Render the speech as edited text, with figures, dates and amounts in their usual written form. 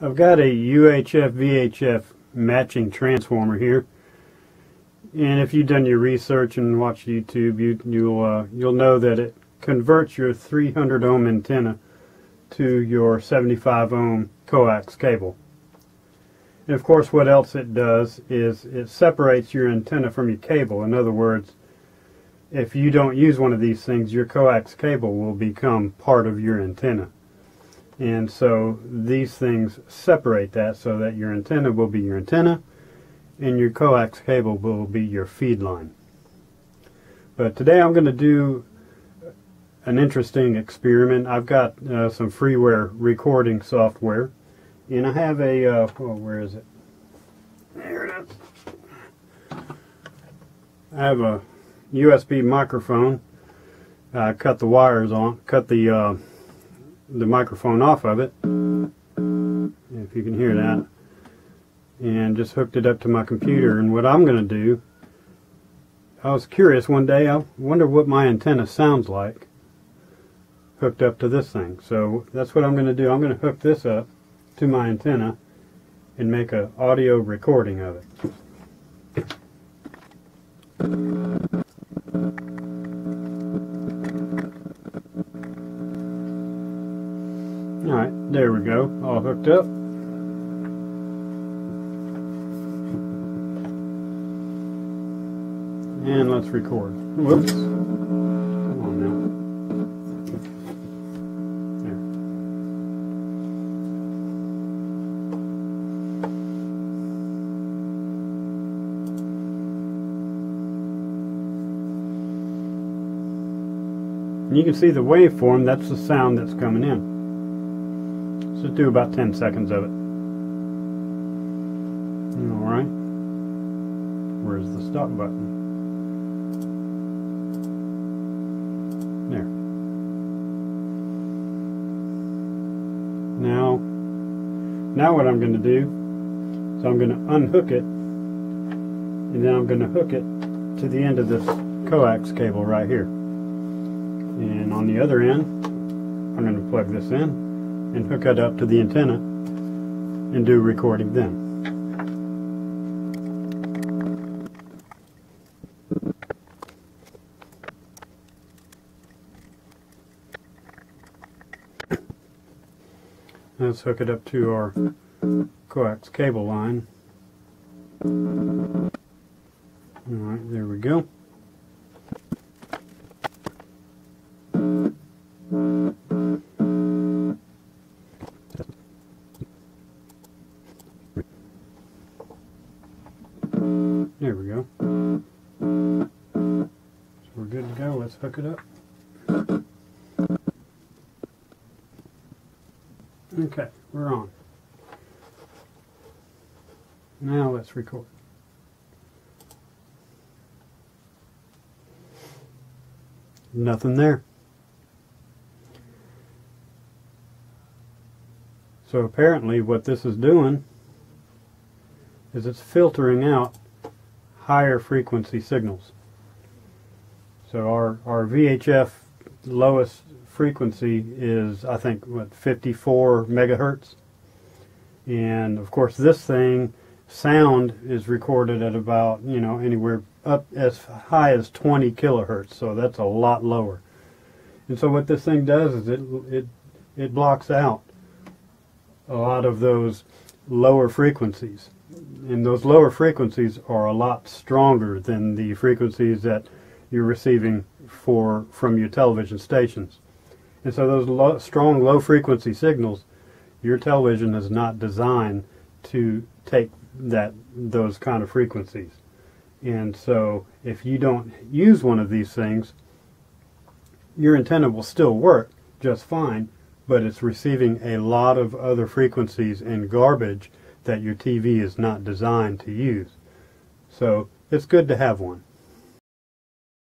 I've got a UHF-VHF matching transformer here, and if you've done your research and watched YouTube, you'll know that it converts your 300 ohm antenna to your 75 ohm coax cable. And of course, what else it does is it separates your antenna from your cable. In other words, if you don't use one of these things, your coax cable will become part of your antenna. And so these things separate that so that your antenna will be your antenna and your coax cable will be your feed line. But today I'm going to do an interesting experiment. I've got some freeware recording software, and I have a where is it? There it is. I have a USB microphone. I cut the wires on, cut the microphone off of it, if you can hear that, and just hooked it up to my computer. And what I'm going to do, I was curious one day, I wonder what my antenna sounds like hooked up to this thing. So that's what I'm going to do. I'm going to hook this up to my antenna and make an audio recording of it. Alright, there we go, all hooked up. And let's record. Whoops. Come on now. And you can see the waveform, that's the sound that's coming in. So do about 10 seconds of it. Alright. Where's the stop button? There. Now what I'm going to do is I'm going to unhook it, and then I'm going to hook it to the end of this coax cable right here. And on the other end, I'm going to plug this in and hook it up to the antenna and do recording then. Let's hook it up to our coax cable line. Alright, there we go. There we go. So we're good to go. Let's hook it up. Okay, we're on. Now let's record. Nothing there. So apparently what this is doing is it's filtering out higher frequency signals. So our VHF lowest frequency is, I think, what, 54 megahertz? And of course this thing, sound is recorded at about, you know, anywhere up as high as 20 kilohertz, so that's a lot lower. And so what this thing does is it blocks out a lot of those lower frequencies. And those lower frequencies are a lot stronger than the frequencies that you're receiving from your television stations. And so those strong low frequency signals, your television is not designed to take those kind of frequencies. And so if you don't use one of these things, your antenna will still work just fine, but it's receiving a lot of other frequencies and garbage that your TV is not designed to use. So it's good to have one.